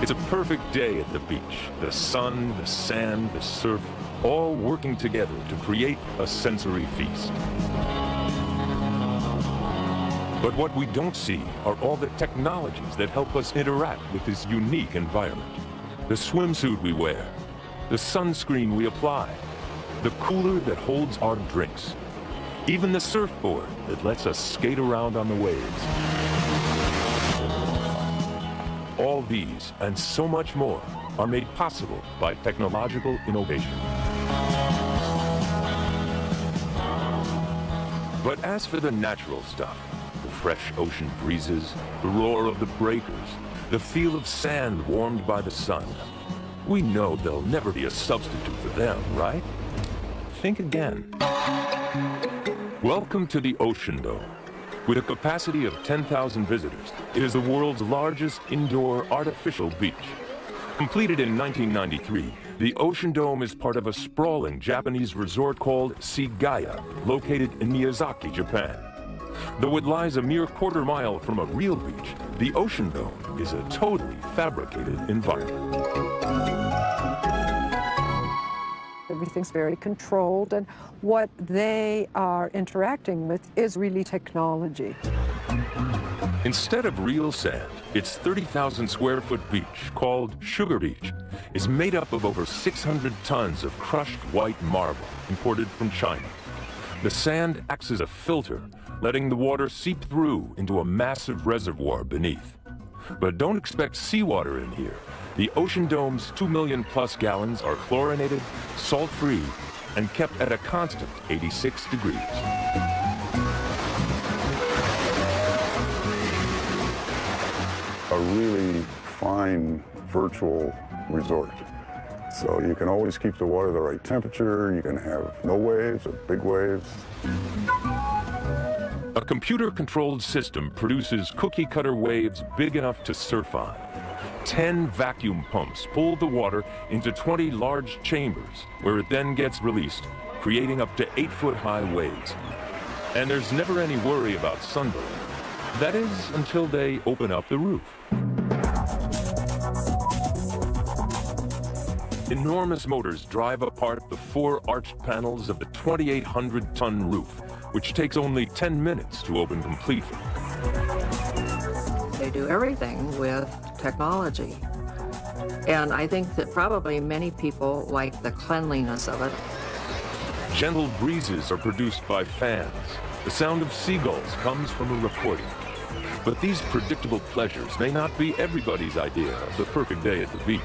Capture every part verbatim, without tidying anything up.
It's a perfect day at the beach. The sun, the sand, the surf, all working together to create a sensory feast. But what we don't see are all the technologies that help us interact with this unique environment. The swimsuit we wear, the sunscreen we apply, the cooler that holds our drinks, even the surfboard that lets us skate around on the waves. All these and so much more are made possible by technological innovation. But as for the natural stuff, the fresh ocean breezes, the roar of the breakers, the feel of sand warmed by the sun, we know there'll never be a substitute for them, right? Think again. Welcome to the Ocean Dome. With a capacity of ten thousand visitors, it is the world's largest indoor artificial beach. Completed in nineteen ninety-three, the Ocean Dome is part of a sprawling Japanese resort called Sea Gaia, located in Miyazaki, Japan. Though it lies a mere quarter mile from a real beach, the Ocean Dome is a totally fabricated environment. Everything's very controlled, and what they are interacting with is really technology. Instead of real sand, its thirty thousand square foot beach, called Sugar Beach, is made up of over six hundred tons of crushed white marble imported from China. The sand acts as a filter, letting the water seep through into a massive reservoir beneath. But don't expect seawater in here. The Ocean Dome's two million plus gallons are chlorinated, salt-free, and kept at a constant eighty-six degrees. A really fine virtual resort. So you can always keep the water the right temperature, you can have no waves or big waves. A computer-controlled system produces cookie-cutter waves big enough to surf on. ten vacuum pumps pull the water into twenty large chambers, where it then gets released, creating up to eight-foot-high waves. And there's never any worry about sunburn. That is, until they open up the roof. Enormous motors drive apart the four arched panels of the twenty-eight hundred ton roof, which takes only ten minutes to open completely. They do everything with technology. And I think that probably many people like the cleanliness of it. Gentle breezes are produced by fans. The sound of seagulls comes from a recording. But these predictable pleasures may not be everybody's idea of the perfect day at the beach.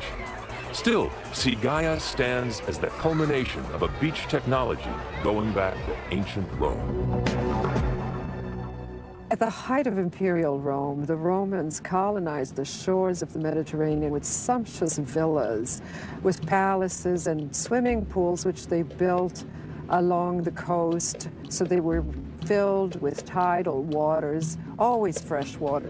Still, Sea Gaia stands as the culmination of a beach technology going back to ancient Rome. At the height of imperial Rome, the Romans colonized the shores of the Mediterranean with sumptuous villas, with palaces and swimming pools, which they built along the coast, so they were filled with tidal waters, always fresh water.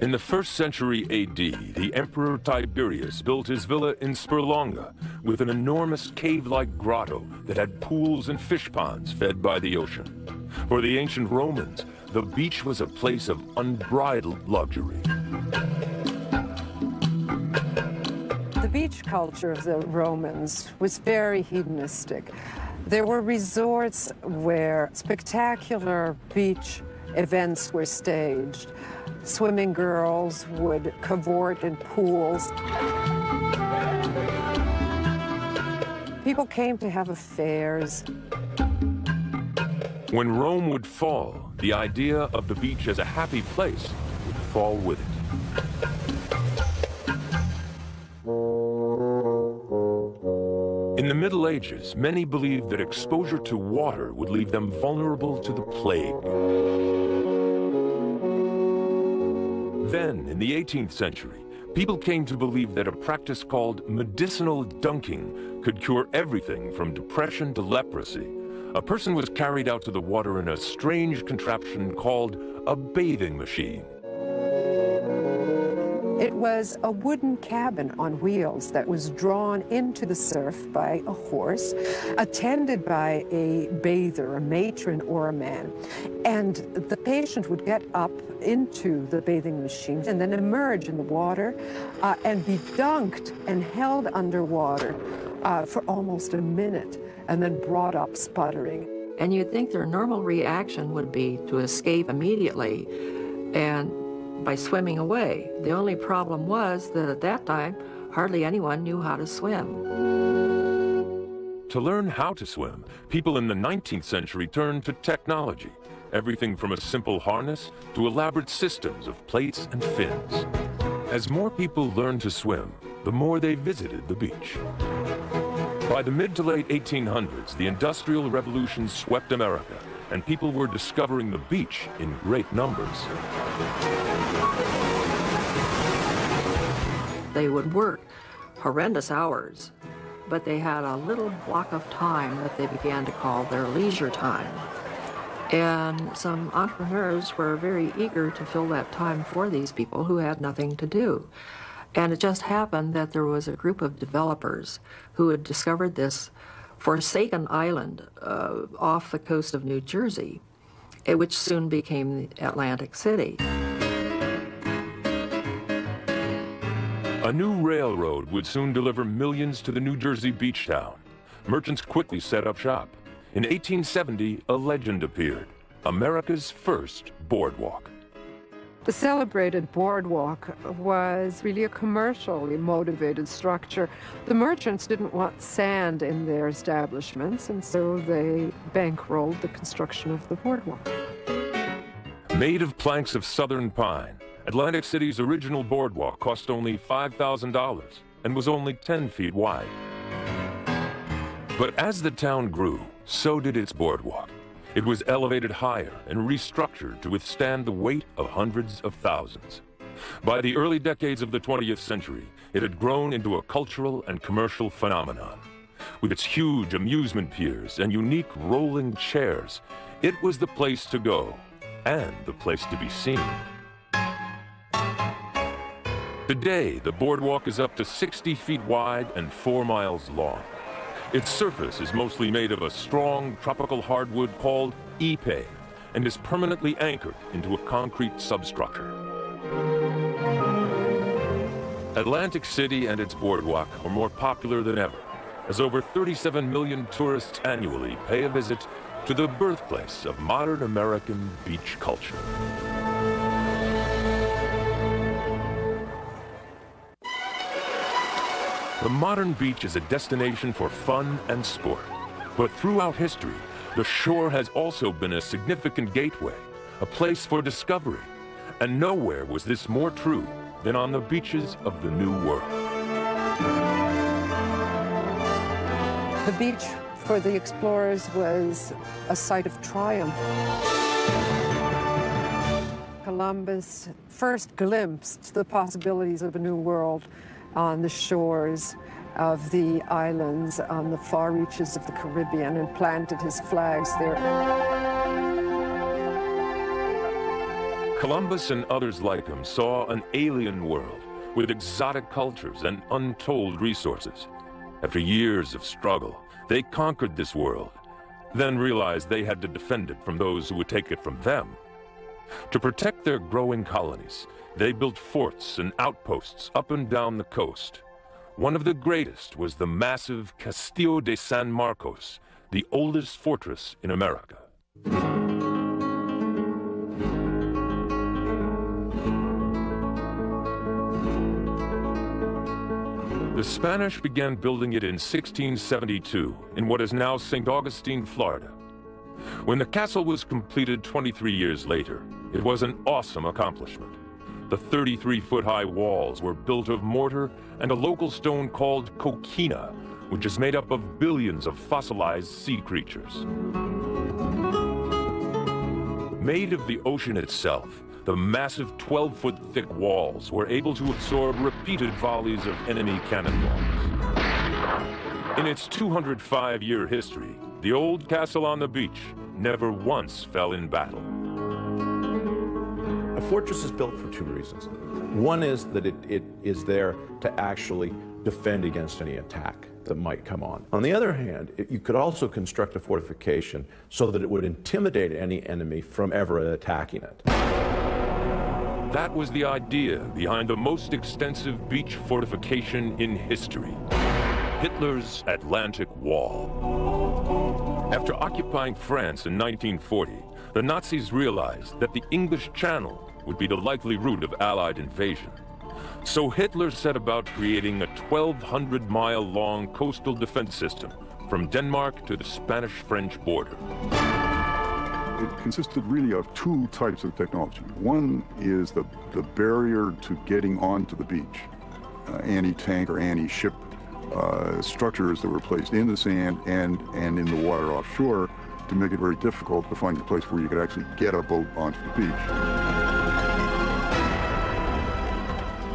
In the first century A D, the Emperor Tiberius built his villa in Sperlonga with an enormous cave-like grotto that had pools and fish ponds fed by the ocean. For the ancient Romans, the beach was a place of unbridled luxury. The beach culture of the Romans was very hedonistic. There were resorts where spectacular beach events were staged. Swimming girls would cavort in pools. People came to have affairs. When Rome would fall, the idea of the beach as a happy place would fall with it. In the Middle Ages, many believed that exposure to water would leave them vulnerable to the plague. Then, in the eighteenth century, people came to believe that a practice called medicinal dunking could cure everything from depression to leprosy. A person was carried out to the water in a strange contraption called a bathing machine. It was a wooden cabin on wheels that was drawn into the surf by a horse, attended by a bather, a matron or a man. And the patient would get up into the bathing machine and then emerge in the water uh, and be dunked and held underwater uh, for almost a minute and then brought up sputtering. And you'd think their normal reaction would be to escape immediately and by swimming away. The only problem was that at that time, hardly anyone knew how to swim. To learn how to swim, people in the nineteenth century turned to technology, everything from a simple harness to elaborate systems of plates and fins. As more people learned to swim, the more they visited the beach. By the mid to late eighteen hundreds, the Industrial Revolution swept America, and people were discovering the beach in great numbers. They would work horrendous hours, but they had a little block of time that they began to call their leisure time. And some entrepreneurs were very eager to fill that time for these people who had nothing to do. And it just happened that there was a group of developers who had discovered this forsaken island uh, off the coast of New Jersey, which soon became the Atlantic City. A new railroad would soon deliver millions to the New Jersey beach town. Merchants quickly set up shop. In eighteen seventy, a legend appeared, America's first boardwalk. The celebrated boardwalk was really a commercially motivated structure. The merchants didn't want sand in their establishments, and so they bankrolled the construction of the boardwalk. Made of planks of southern pine, Atlantic City's original boardwalk cost only five thousand dollars and was only ten feet wide. But as the town grew, so did its boardwalk. It was elevated higher and restructured to withstand the weight of hundreds of thousands. By the early decades of the twentieth century, it had grown into a cultural and commercial phenomenon. With its huge amusement piers and unique rolling chairs, it was the place to go and the place to be seen. Today, the boardwalk is up to sixty feet wide and four miles long. Its surface is mostly made of a strong tropical hardwood called ipe and is permanently anchored into a concrete substructure. Atlantic City and its boardwalk are more popular than ever, as over thirty-seven million tourists annually pay a visit to the birthplace of modern American beach culture. The modern beach is a destination for fun and sport. But throughout history, the shore has also been a significant gateway, a place for discovery. And nowhere was this more true than on the beaches of the New World. The beach for the explorers was a site of triumph. Columbus first glimpsed the possibilities of a new world on the shores of the islands, on the far reaches of the Caribbean, and planted his flags there. Columbus and others like him saw an alien world with exotic cultures and untold resources. After years of struggle, they conquered this world, then realized they had to defend it from those who would take it from them. To protect their growing colonies, they built forts and outposts up and down the coast. One of the greatest was the massive Castillo de San Marcos, the oldest fortress in America. The Spanish began building it in sixteen seventy-two in what is now Saint Augustine, Florida. When the castle was completed twenty-three years later, it was an awesome accomplishment. The thirty-three foot high walls were built of mortar and a local stone called coquina, which is made up of billions of fossilized sea creatures. Made of the ocean itself, the massive twelve foot thick walls were able to absorb repeated volleys of enemy cannonballs. In its two hundred five year history, the old castle on the beach never once fell in battle. A fortress is built for two reasons. One is that it, it is there to actually defend against any attack that might come on. On the other hand, it, you could also construct a fortification so that it would intimidate any enemy from ever attacking it. That was the idea behind the most extensive beach fortification in history, Hitler's Atlantic Wall. After occupying France in nineteen forty, the Nazis realized that the English Channel would be the likely route of Allied invasion. So Hitler set about creating a twelve hundred mile long coastal defense system from Denmark to the Spanish-French border. It consisted really of two types of technology. One is the, the barrier to getting onto the beach, uh, anti-tank or anti-ship uh, structures that were placed in the sand and, and in the water offshore, to make it very difficult to find a place where you could actually get a boat onto the beach.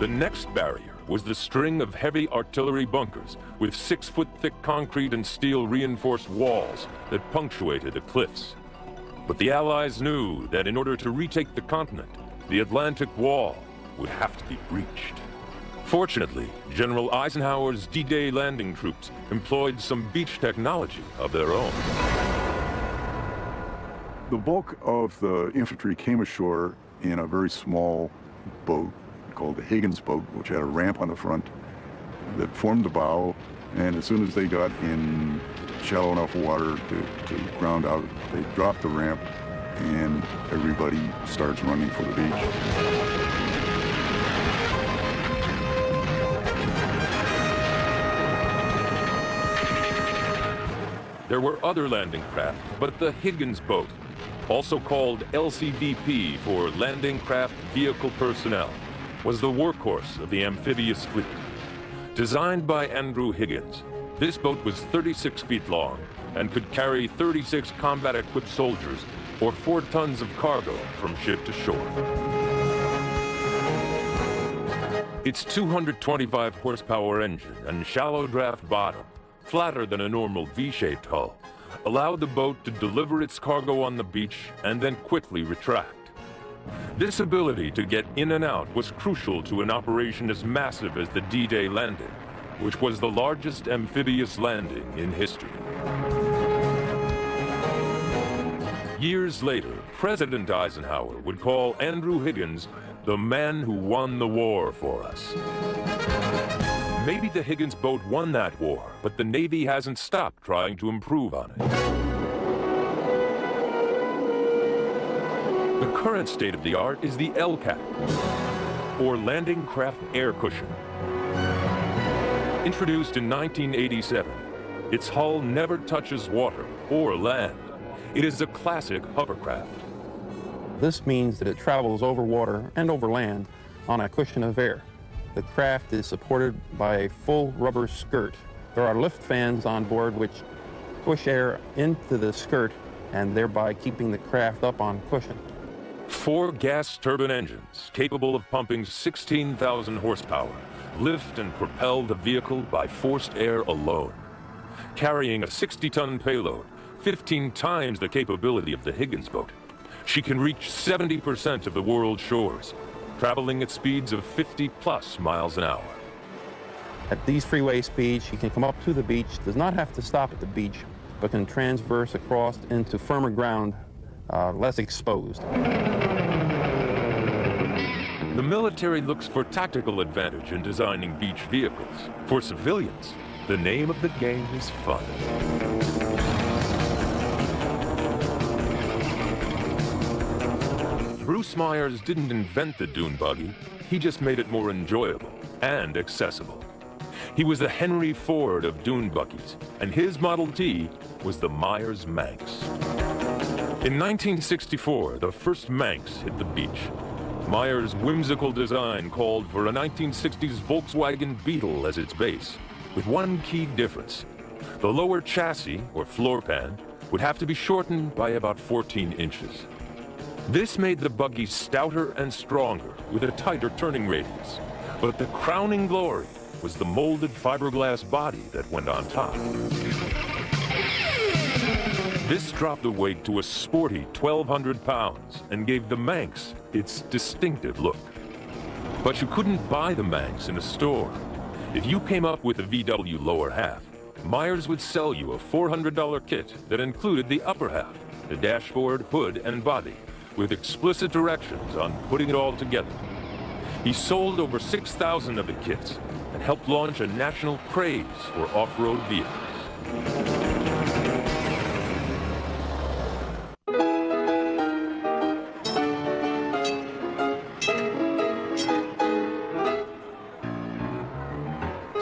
The next barrier was the string of heavy artillery bunkers with six foot thick concrete and steel reinforced walls that punctuated the cliffs. But the Allies knew that in order to retake the continent, the Atlantic Wall would have to be breached. Fortunately, General Eisenhower's D-Day landing troops employed some beach technology of their own. The bulk of the infantry came ashore in a very small boat called the Higgins boat, which had a ramp on the front that formed the bow, and as soon as they got in shallow enough water to, to ground out, they dropped the ramp, and everybody starts running for the beach. There were other landing craft, but the Higgins boat, also called L C V P for Landing Craft Vehicle Personnel, was the workhorse of the amphibious fleet. Designed by Andrew Higgins, this boat was thirty-six feet long and could carry thirty-six combat-equipped soldiers or four tons of cargo from ship to shore. Its two hundred twenty-five horsepower engine and shallow draft bottom, flatter than a normal V-shaped hull, allowed the boat to deliver its cargo on the beach and then quickly retract. This ability to get in and out was crucial to an operation as massive as the D-Day landing, which was the largest amphibious landing in history. Years later, President Eisenhower would call Andrew Higgins the man who won the war for us. Maybe the Higgins boat won that war, but the Navy hasn't stopped trying to improve on it. The current state of the art is the L CAP, or Landing Craft Air Cushion. Introduced in nineteen eighty-seven, its hull never touches water or land. It is a classic hovercraft. This means that it travels over water and over land on a cushion of air. The craft is supported by a full rubber skirt. There are lift fans on board which push air into the skirt and thereby keeping the craft up on cushion. Four gas turbine engines capable of pumping sixteen thousand horsepower lift and propel the vehicle by forced air alone. Carrying a sixty ton payload, fifteen times the capability of the Higgins boat, she can reach seventy percent of the world's shores, traveling at speeds of fifty plus miles an hour. At these freeway speeds, she can come up to the beach, does not have to stop at the beach, but can transverse across into firmer ground, uh, less exposed. The military looks for tactical advantage in designing beach vehicles. For civilians, the name of the game is fun. Bruce Myers didn't invent the dune buggy, he just made it more enjoyable and accessible. He was the Henry Ford of dune buggies, and his Model T was the Myers Manx. In nineteen sixty-four, the first Manx hit the beach. Myers' whimsical design called for a nineteen sixties Volkswagen Beetle as its base, with one key difference. The lower chassis, or floor pan, would have to be shortened by about fourteen inches. This made the buggy stouter and stronger, with a tighter turning radius. But the crowning glory was the molded fiberglass body that went on top. This dropped the weight to a sporty twelve hundred pounds and gave the Manx its distinctive look. But you couldn't buy the Manx in a store. If you came up with a V W lower half, Myers would sell you a four hundred dollar kit that included the upper half, the dashboard, hood, and body, with explicit directions on putting it all together. He sold over six thousand of the kits and helped launch a national craze for off-road vehicles.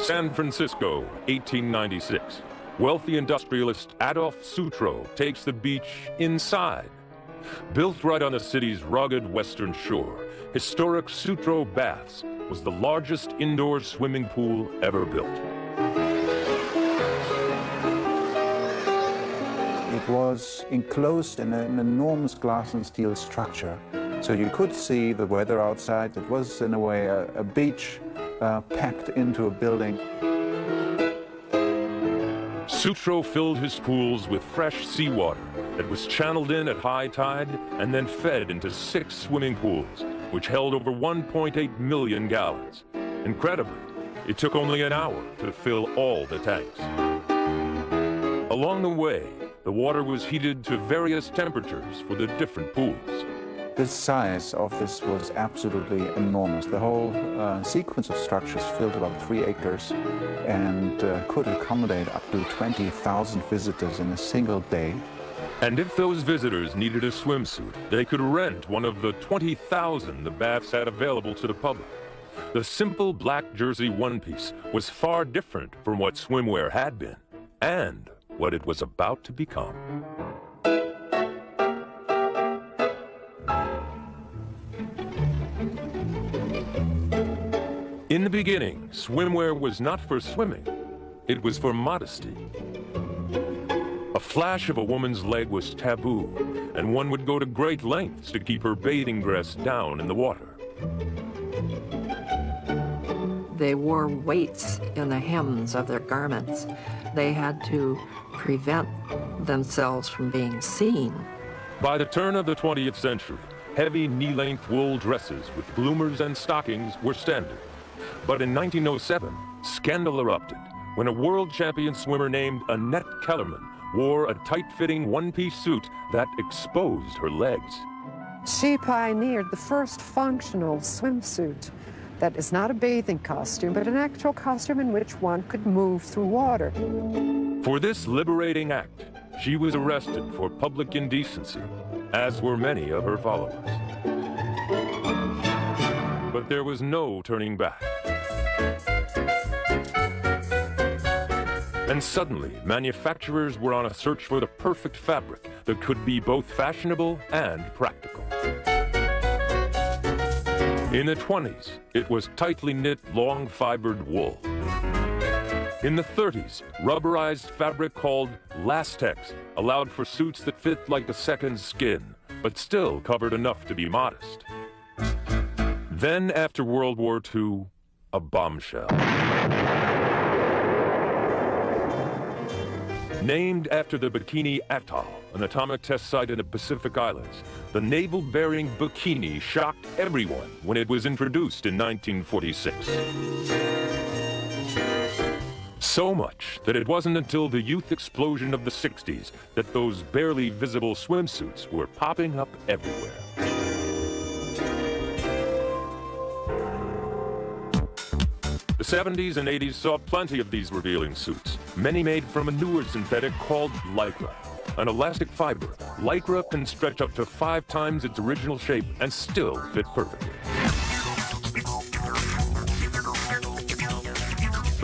San Francisco, eighteen ninety-six. Wealthy industrialist Adolf Sutro takes the beach inside. Built right on the city's rugged western shore, historic Sutro Baths was the largest indoor swimming pool ever built. It was enclosed in an enormous glass and steel structure, so you could see the weather outside. It was, in a way, a, a beach Uh, packed into a building. Sutro filled his pools with fresh seawater that was channeled in at high tide and then fed into six swimming pools, which held over one point eight million gallons. Incredibly, it took only an hour to fill all the tanks. Along the way, the water was heated to various temperatures for the different pools. The size of this was absolutely enormous. The whole uh, sequence of structures filled about three acres and uh, could accommodate up to twenty thousand visitors in a single day. And if those visitors needed a swimsuit, they could rent one of the twenty thousand the baths had available to the public. The simple black jersey one-piece was far different from what swimwear had been and what it was about to become. In the beginning, swimwear was not for swimming, it was for modesty. A flash of a woman's leg was taboo, and one would go to great lengths to keep her bathing dress down in the water. They wore weights in the hems of their garments. They had to prevent themselves from being seen. By the turn of the twentieth century, heavy knee-length wool dresses with bloomers and stockings were standard. But in nineteen oh seven, scandal erupted when a world champion swimmer named Annette Kellerman wore a tight-fitting one-piece suit that exposed her legs. She pioneered the first functional swimsuit that is not a bathing costume, but an actual costume in which one could move through water. For this liberating act, she was arrested for public indecency, as were many of her followers. But there was no turning back. And suddenly, manufacturers were on a search for the perfect fabric that could be both fashionable and practical. In the twenties, it was tightly knit, long-fibered wool. In the thirties, rubberized fabric called Lastex allowed for suits that fit like a second skin, but still covered enough to be modest. Then, after World War Two, a bombshell. Named after the Bikini Atoll, an atomic test site in the Pacific Islands, the navel-bearing bikini shocked everyone when it was introduced in nineteen forty-six. So much that it wasn't until the youth explosion of the sixties that those barely visible swimsuits were popping up everywhere. The seventies and eighties saw plenty of these revealing suits, many made from a newer synthetic called Lycra. An elastic fiber, Lycra can stretch up to five times its original shape and still fit perfectly.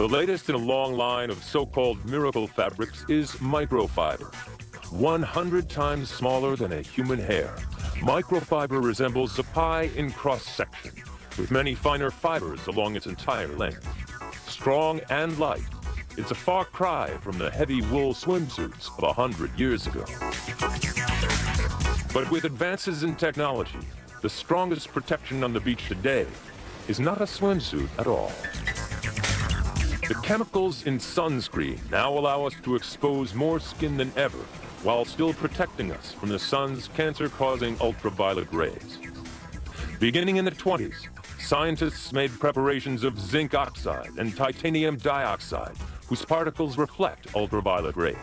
The latest in a long line of so-called miracle fabrics is microfiber. one hundred times smaller than a human hair, microfiber resembles a pie in cross-section, with many finer fibers along its entire length. Strong and light, it's a far cry from the heavy wool swimsuits of a hundred years ago. But with advances in technology, the strongest protection on the beach today is not a swimsuit at all. The chemicals in sunscreen now allow us to expose more skin than ever, while still protecting us from the sun's cancer-causing ultraviolet rays. Beginning in the twenties, scientists made preparations of zinc oxide and titanium dioxide, whose particles reflect ultraviolet rays.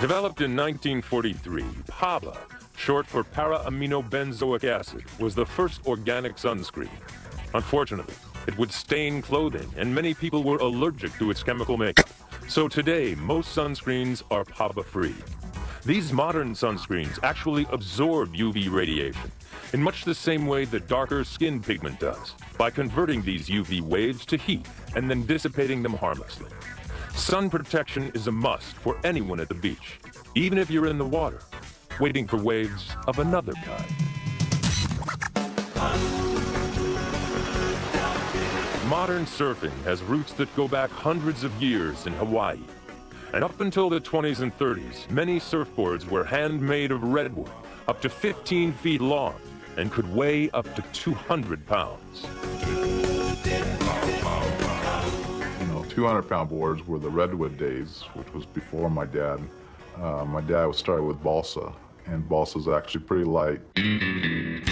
Developed in nineteen forty-three, PABA, short for para-aminobenzoic acid, was the first organic sunscreen. Unfortunately, it would stain clothing, and many people were allergic to its chemical makeup. So today, most sunscreens are PABA-free. These modern sunscreens actually absorb U V radiation, in much the same way the darker skin pigment does, by converting these U V waves to heat and then dissipating them harmlessly. Sun protection is a must for anyone at the beach, even if you're in the water, waiting for waves of another kind. Modern surfing has roots that go back hundreds of years in Hawaii. And up until the twenties and thirties, many surfboards were handmade of redwood, up to fifteen feet long, and could weigh up to two hundred pounds. You know, two hundred pound boards were the redwood days, which was before my dad. Uh, my dad started with balsa, and balsa's actually pretty light. In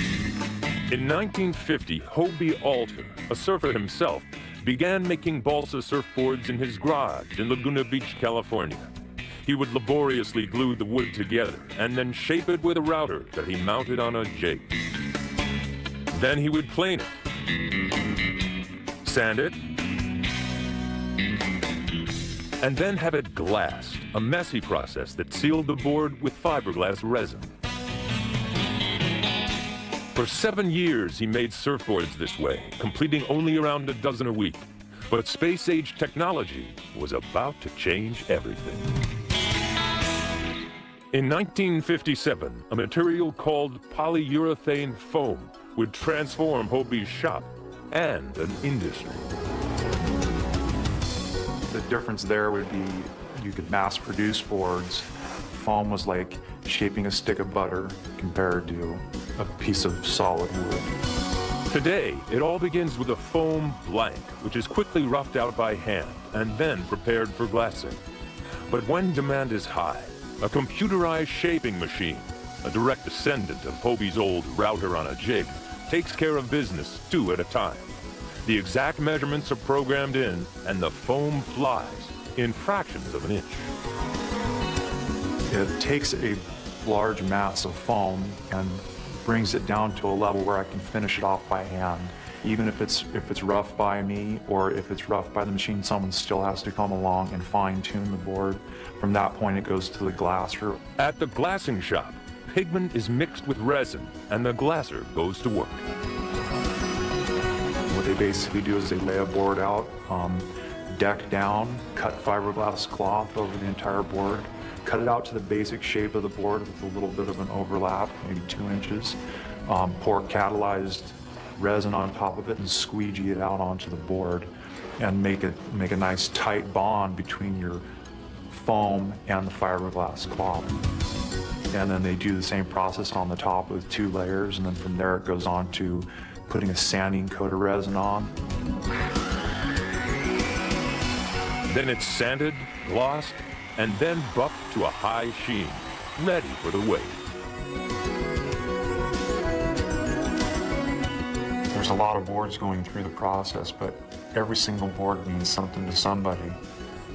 nineteen fifty, Hobie Alter, a surfer himself, began making balsa surfboards in his garage in Laguna Beach, California. He would laboriously glue the wood together and then shape it with a router that he mounted on a jig. Then he would plane it, sand it, and then have it glassed, a messy process that sealed the board with fiberglass resin. For seven years, he made surfboards this way, completing only around a dozen a week. But space-age technology was about to change everything. In nineteen fifty-seven, a material called polyurethane foam would transform Hobie's shop and an industry. The difference there would be you could mass-produce boards. Foam was like shaping a stick of butter compared to a piece of solid wood. Today, it all begins with a foam blank, which is quickly roughed out by hand and then prepared for glassing. But when demand is high, a computerized shaping machine, a direct descendant of Hobie's old router on a jig, takes care of business two at a time. The exact measurements are programmed in, and the foam flies in fractions of an inch. It takes a large mass of foam and brings it down to a level where I can finish it off by hand. Even if it's if it's rough by me or if it's rough by the machine, someone still has to come along and fine-tune the board. From that point, it goes to the glasser. At the glassing shop, pigment is mixed with resin, and the glasser goes to work. What they basically do is they lay a board out, um, deck down, cut fiberglass cloth over the entire board, cut it out to the basic shape of the board with a little bit of an overlap, maybe two inches, um, pour catalyzed resin on top of it and squeegee it out onto the board and make it make a nice tight bond between your foam and the fiberglass cloth. And then they do the same process on the top with two layers, and then from there it goes on to putting a sanding coat of resin on. Then it's sanded, glossed, and then buffed to a high sheen, ready for the wave. There's a lot of boards going through the process, but every single board means something to somebody.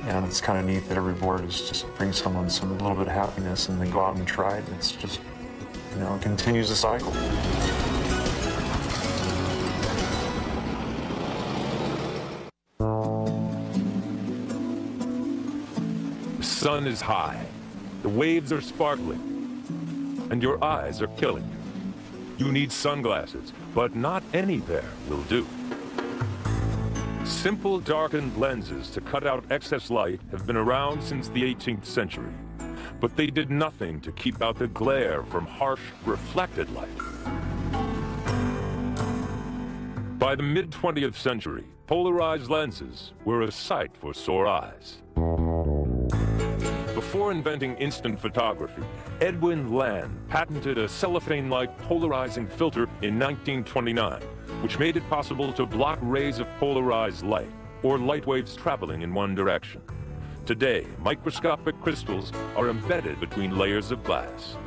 And it's kind of neat that every board is just brings someone some little bit of happiness, and they go out and try it, and it's just, you know, it continues the cycle. The sun is high, the waves are sparkling, and your eyes are killing you. You need sunglasses, but not any pair will do. Simple darkened lenses to cut out excess light have been around since the eighteenth century, but they did nothing to keep out the glare from harsh, reflected light. By the mid twentieth century, polarized lenses were a sight for sore eyes. Before inventing instant photography, Edwin Land patented a cellophane-like polarizing filter in nineteen twenty-nine, which made it possible to block rays of polarized light, or light waves traveling in one direction. Today, microscopic crystals are embedded between layers of glass.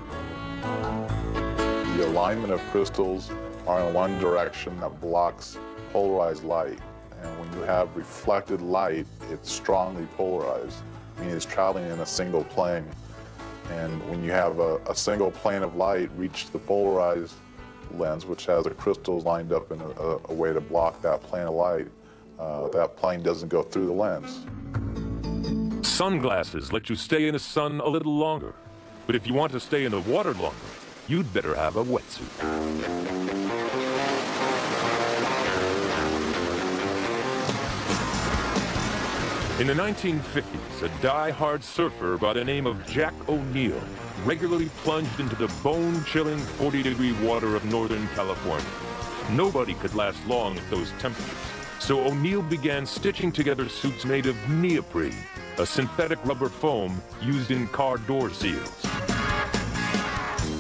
The alignment of crystals are in one direction that blocks polarized light. And when you have reflected light, it's strongly polarized, meaning it's traveling in a single plane. And when you have a, a single plane of light reach the polarized lens, which has the crystals lined up in a, a, a way to block that plane of light, uh, that plane doesn't go through the lens. Sunglasses let you stay in the sun a little longer, but if you want to stay in the water longer, you'd better have a wetsuit. In the nineteen fifties, a die-hard surfer by the name of Jack O'Neill regularly plunged into the bone-chilling forty-degree water of Northern California. Nobody could last long at those temperatures, so O'Neill began stitching together suits made of neoprene, a synthetic rubber foam used in car door seals.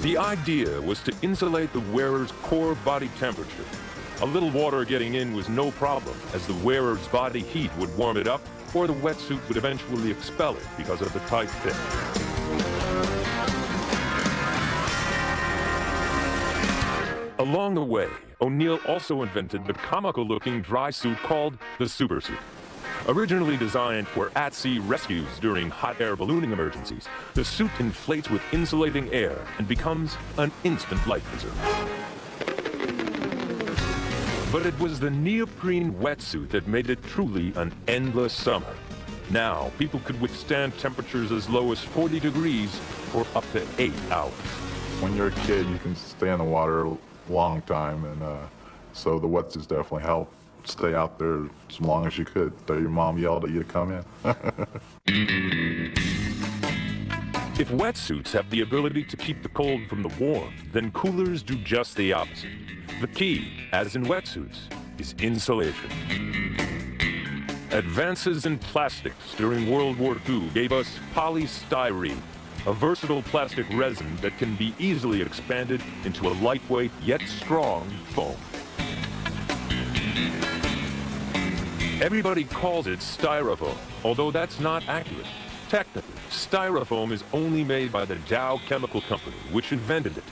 The idea was to insulate the wearer's core body temperature. A little water getting in was no problem, as the wearer's body heat would warm it up, or the wetsuit would eventually expel it because of the tight fit. Along the way, O'Neill also invented the comical-looking dry suit called the supersuit. Originally designed for at-sea rescues during hot air ballooning emergencies, the suit inflates with insulating air and becomes an instant life preserver. But it was the neoprene wetsuit that made it truly an endless summer. Now, people could withstand temperatures as low as forty degrees for up to eight hours. When you're a kid, you can stay in the water a long time, and uh, so the wetsuits definitely help stay out there as long as you could. So your mom yelled at you to come in. If wetsuits have the ability to keep the cold from the warm, then coolers do just the opposite. The key, as in wetsuits, is insulation. Advances in plastics during World War Two gave us polystyrene, a versatile plastic resin that can be easily expanded into a lightweight yet strong foam. Everybody calls it Styrofoam, although that's not accurate. Technically, Styrofoam is only made by the Dow Chemical Company, which invented it,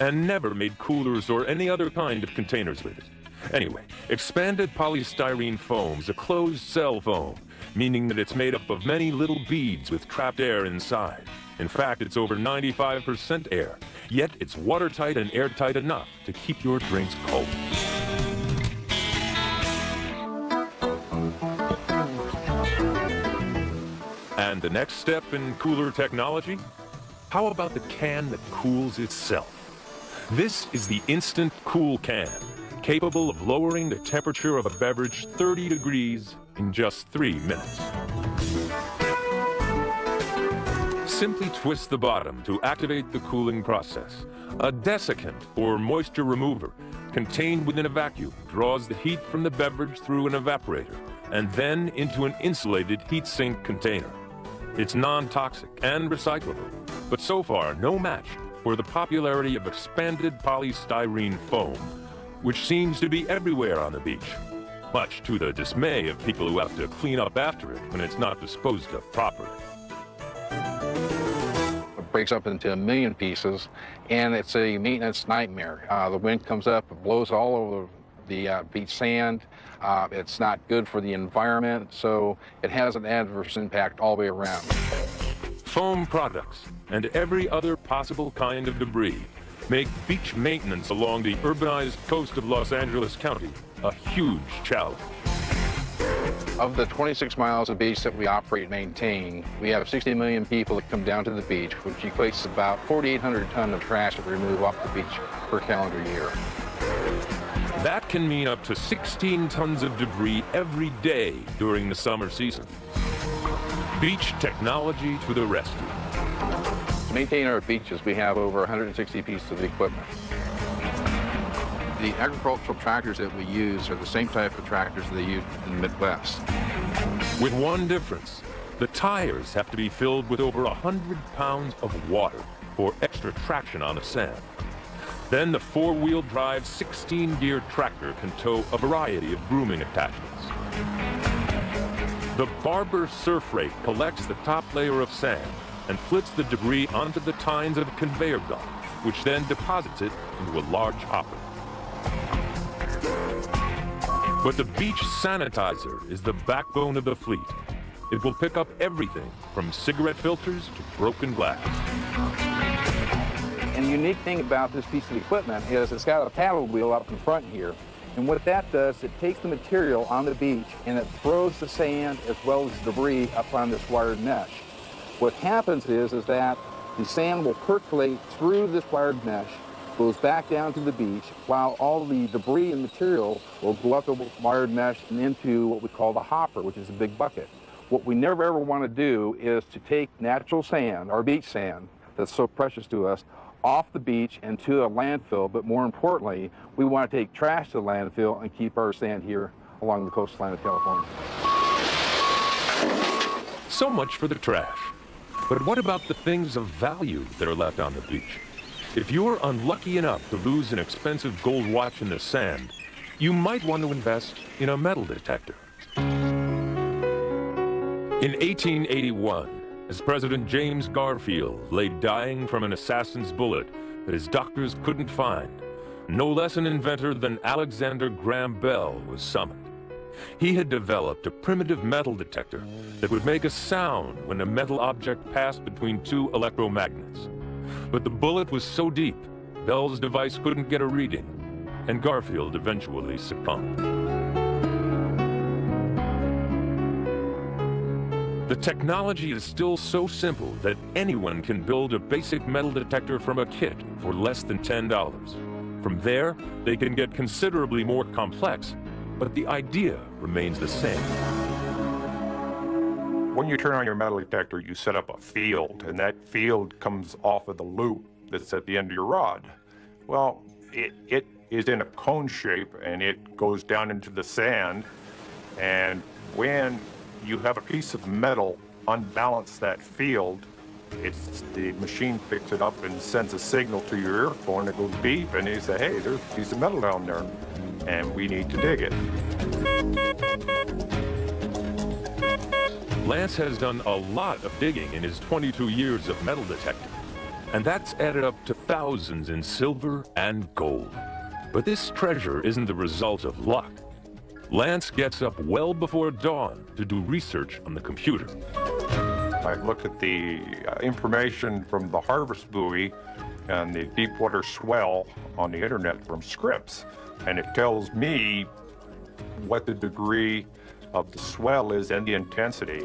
and never made coolers or any other kind of containers with it. Anyway, expanded polystyrene foam is a closed-cell foam, meaning that it's made up of many little beads with trapped air inside. In fact, it's over ninety-five percent air, yet it's watertight and airtight enough to keep your drinks cold. And the next step in cooler technology? How about the can that cools itself? This is the Instant Cool Can, capable of lowering the temperature of a beverage thirty degrees in just three minutes. Simply twist the bottom to activate the cooling process. A desiccant, or moisture remover, contained within a vacuum, draws the heat from the beverage through an evaporator and then into an insulated heatsink container. It's non-toxic and recyclable, but so far no match for the popularity of expanded polystyrene foam, which seems to be everywhere on the beach, much to the dismay of people who have to clean up after it when it's not disposed of properly. It breaks up into a million pieces, and it's a maintenance nightmare. Uh, the wind comes up, it blows all over the uh, beach sand. Uh, it's not good for the environment, so it has an adverse impact all the way around. Foam products and every other possible kind of debris make beach maintenance along the urbanized coast of Los Angeles County a huge challenge. Of the twenty-six miles of beach that we operate and maintain, we have sixty million people that come down to the beach, which equates to about forty-eight hundred tons of trash that we remove off the beach per calendar year. That can mean up to sixteen tons of debris every day during the summer season. Beach technology to the rescue. To maintain our beaches, we have over one hundred sixty pieces of equipment. The agricultural tractors that we use are the same type of tractors they use in the Midwest. With one difference, the tires have to be filled with over one hundred pounds of water for extra traction on the sand. Then the four-wheel drive sixteen-gear tractor can tow a variety of grooming attachments. The barber surf rake collects the top layer of sand and flits the debris onto the tines of a conveyor belt, which then deposits it into a large hopper. But the beach sanitizer is the backbone of the fleet. It will pick up everything from cigarette filters to broken glass. And the unique thing about this piece of equipment is it's got a paddle wheel up in front here. And what that does, it takes the material on the beach and it throws the sand as well as debris up on this wired mesh. What happens is, is that the sand will percolate through this wired mesh, goes back down to the beach, while all the debris and material will go up the wired mesh and into what we call the hopper, which is a big bucket. What we never ever want to do is to take natural sand, or beach sand, that's so precious to us, off the beach and to a landfill, but more importantly, we want to take trash to the landfill and keep our sand here along the coastline of California. So much for the trash. But what about the things of value that are left on the beach? If you're unlucky enough to lose an expensive gold watch in the sand, you might want to invest in a metal detector. In eighteen eighty-one, as President James Garfield lay dying from an assassin's bullet that his doctors couldn't find, no less an inventor than Alexander Graham Bell was summoned. He had developed a primitive metal detector that would make a sound when a metal object passed between two electromagnets. But the bullet was so deep, Bell's device couldn't get a reading, and Garfield eventually succumbed. The technology is still so simple that anyone can build a basic metal detector from a kit for less than ten dollars. From there, they can get considerably more complex, but the idea remains the same. When you turn on your metal detector, you set up a field, and that field comes off of the loop that's at the end of your rod. Well, it, it is in a cone shape, and it goes down into the sand, and when you have a piece of metal unbalance that field, it's the machine picks it up and sends a signal to your earphone. It goes beep and you say, hey, there's a piece of metal down there and we need to dig it. Lance has done a lot of digging in his twenty-two years of metal detecting, and that's added up to thousands in silver and gold. But this treasure isn't the result of luck. Lance gets up well before dawn to do research on the computer. I look at the information from the harvest buoy and the deep water swell on the internet from Scripps, and it tells me what the degree of the swell is and the intensity.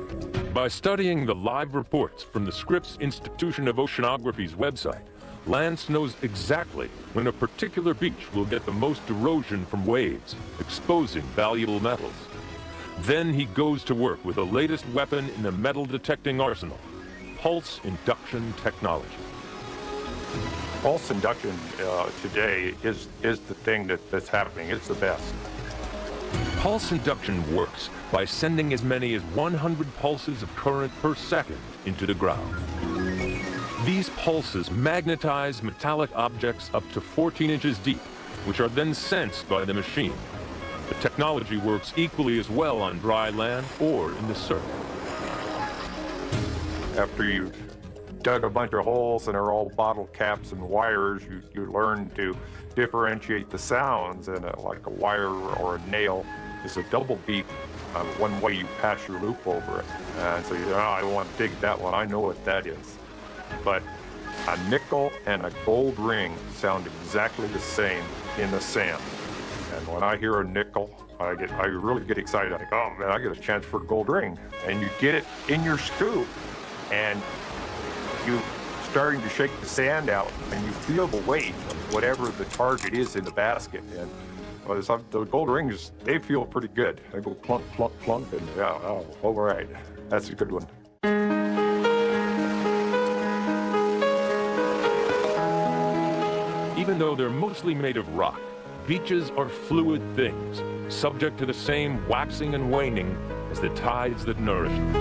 By studying the live reports from the Scripps Institution of Oceanography's website, Lance knows exactly when a particular beach will get the most erosion from waves, exposing valuable metals. Then he goes to work with the latest weapon in the metal detecting arsenal, pulse induction technology. Pulse induction uh, today is, is the thing that, that's happening. It's the best. Pulse induction works by sending as many as one hundred pulses of current per second into the ground. These pulses magnetize metallic objects up to fourteen inches deep, which are then sensed by the machine. The technology works equally as well on dry land or in the surf. After you've dug a bunch of holes and they're all bottle caps and wires, you, you learn to differentiate the sounds, and a, like a wire or a nail is a double beep. Uh, one way you pass your loop over it. And so you say, oh, I don't want to dig that one, I know what that is. But a nickel and a gold ring sound exactly the same in the sand. And when I hear a nickel, I get I really get excited. I think, oh man, I get a chance for a gold ring. And you get it in your scoop, and you're starting to shake the sand out, and you feel the weight of whatever the target is in the basket. And well, some, the gold rings, they feel pretty good. They go plunk, plunk, plunk, and yeah, oh, all right, that's a good one. Even though they're mostly made of rock, beaches are fluid things, subject to the same waxing and waning as the tides that nourish them.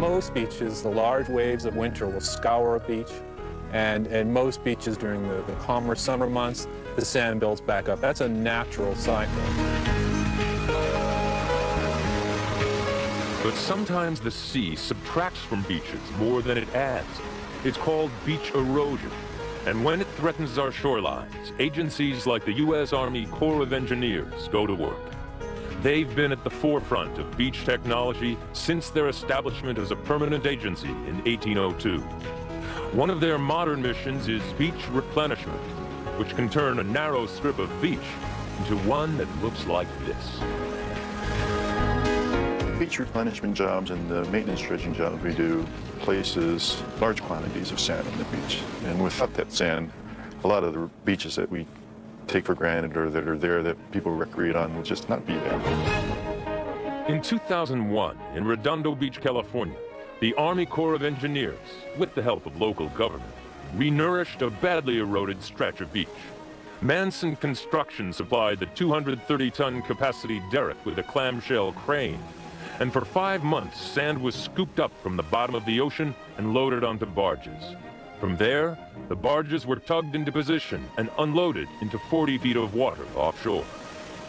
Most beaches, the large waves of winter will scour a beach, and, and most beaches during the, the calmer summer months, the sand builds back up. That's a natural cycle. But sometimes the sea subtracts from beaches more than it adds. It's called beach erosion. And when it threatens our shorelines, agencies like the U S Army Corps of Engineers go to work. They've been at the forefront of beach technology since their establishment as a permanent agency in eighteen oh two. One of their modern missions is beach replenishment, which can turn a narrow strip of beach into one that looks like this. Beach replenishment jobs and the maintenance dredging jobs we do places large quantities of sand on the beach. And without that sand, a lot of the beaches that we take for granted or that are there that people recreate on will just not be there. In two thousand one, in Redondo Beach, California, the Army Corps of Engineers, with the help of local government, renourished a badly eroded stretch of beach. Manson Construction supplied the two hundred thirty ton capacity derrick with a clamshell crane, and for five months, sand was scooped up from the bottom of the ocean and loaded onto barges. From there, the barges were tugged into position and unloaded into forty feet of water offshore.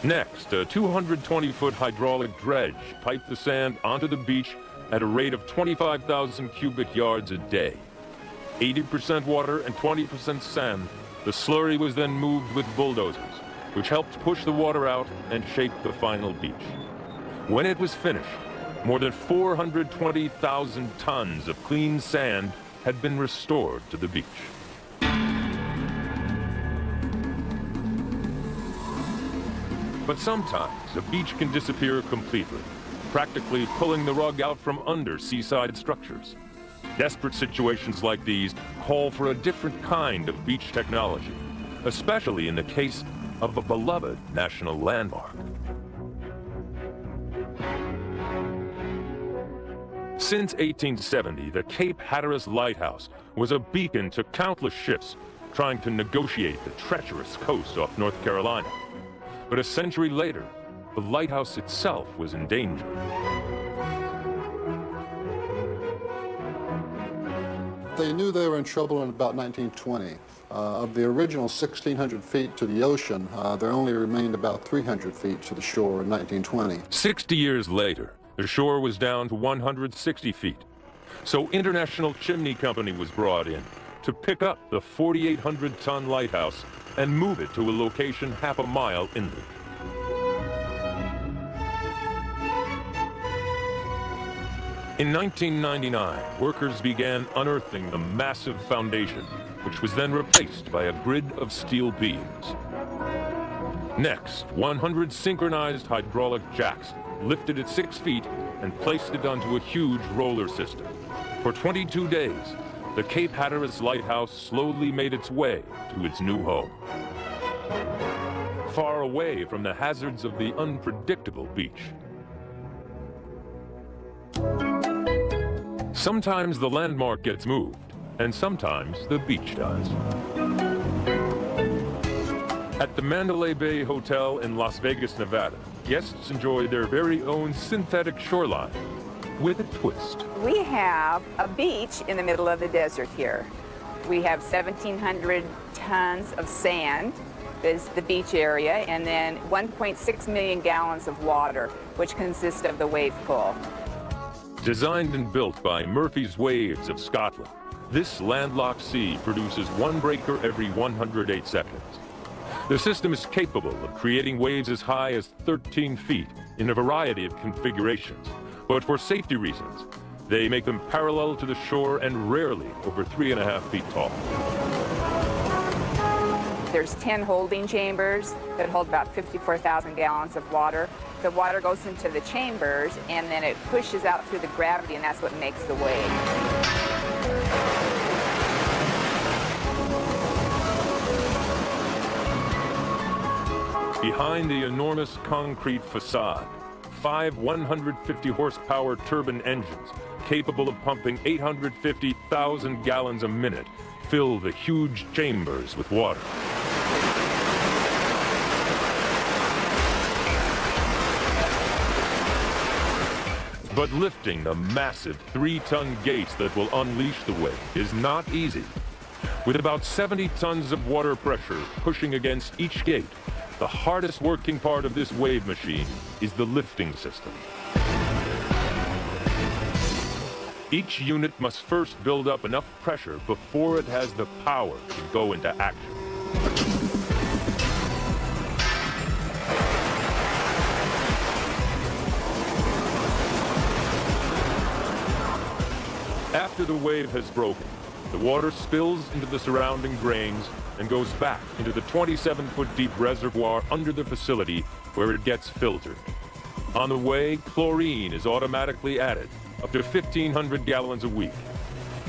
Next, a two hundred twenty foot hydraulic dredge piped the sand onto the beach at a rate of twenty-five thousand cubic yards a day. eighty percent water and twenty percent sand, the slurry was then moved with bulldozers, which helped push the water out and shape the final beach. When it was finished, more than four hundred twenty thousand tons of clean sand had been restored to the beach. But sometimes a beach can disappear completely, practically pulling the rug out from under seaside structures. Desperate situations like these call for a different kind of beach technology, especially in the case of a beloved national landmark. Since eighteen seventy, the Cape Hatteras Lighthouse was a beacon to countless ships trying to negotiate the treacherous coast off North Carolina. But a century later, the lighthouse itself was in danger. They knew they were in trouble in about nineteen twenty. Uh, of the original sixteen hundred feet to the ocean, uh, there only remained about three hundred feet to the shore in nineteen twenty. sixty years later, the shore was down to one hundred sixty feet. So International Chimney Company was brought in to pick up the forty-eight hundred ton lighthouse and move it to a location half a mile inland. In nineteen ninety-nine, workers began unearthing the massive foundation, which was then replaced by a grid of steel beams. Next, one hundred synchronized hydraulic jacks lifted it six feet and placed it onto a huge roller system. For twenty-two days, the Cape Hatteras Lighthouse slowly made its way to its new home, far away from the hazards of the unpredictable beach. Sometimes the landmark gets moved, and sometimes the beach does. At the Mandalay Bay Hotel in Las Vegas, Nevada, guests enjoy their very own synthetic shoreline with a twist. We have a beach in the middle of the desert here. We have seventeen hundred tons of sand, is the beach area, and then one point six million gallons of water, which consists of the wave pool. Designed and built by Murphy's Waves of Scotland, this landlocked sea produces one breaker every one hundred eight seconds. The system is capable of creating waves as high as thirteen feet in a variety of configurations, but for safety reasons, they make them parallel to the shore and rarely over three and a half feet tall. There's ten holding chambers that hold about fifty-four thousand gallons of water. The water goes into the chambers and then it pushes out through the gravity, and that's what makes the wave. Behind the enormous concrete facade, five one hundred fifty horsepower turbine engines capable of pumping eight hundred fifty thousand gallons a minute fill the huge chambers with water. But lifting the massive three ton gates that will unleash the wave is not easy. With about seventy tons of water pressure pushing against each gate, the hardest working part of this wave machine is the lifting system. Each unit must first build up enough pressure before it has the power to go into action. After the wave has broken, the water spills into the surrounding drains and goes back into the twenty-seven foot deep reservoir under the facility, where it gets filtered. On the way, chlorine is automatically added, up to fifteen hundred gallons a week.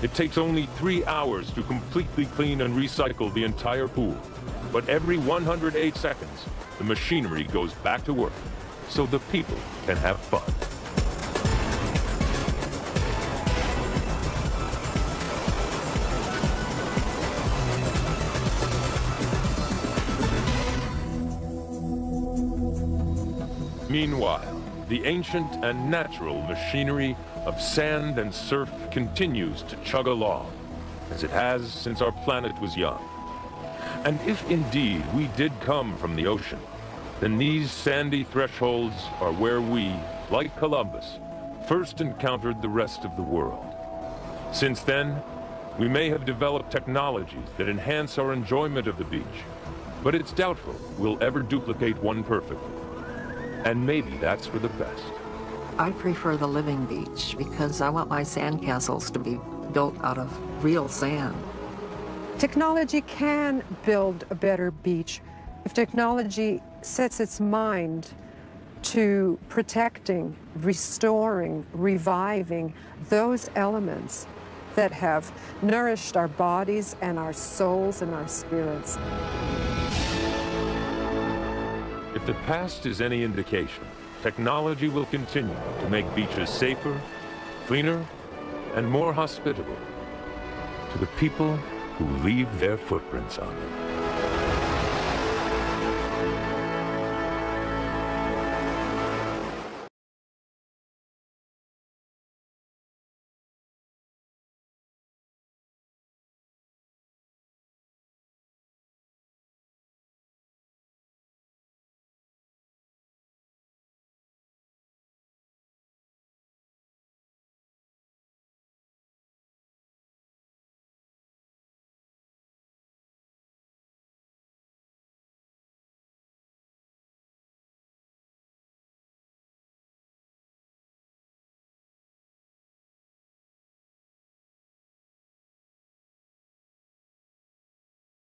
It takes only three hours to completely clean and recycle the entire pool. But every one hundred eight seconds, the machinery goes back to work, so the people can have fun. Meanwhile, the ancient and natural machinery of sand and surf continues to chug along, as it has since our planet was young. And if indeed we did come from the ocean, then these sandy thresholds are where we, like Columbus, first encountered the rest of the world. Since then, we may have developed technologies that enhance our enjoyment of the beach, but it's doubtful we'll ever duplicate one perfectly. And maybe that's for the best. I prefer the living beach because I want my sandcastles to be built out of real sand. Technology can build a better beach if technology sets its mind to protecting, restoring, reviving those elements that have nourished our bodies and our souls and our spirits. If the past is any indication, technology will continue to make beaches safer, cleaner, and more hospitable to the people who leave their footprints on them.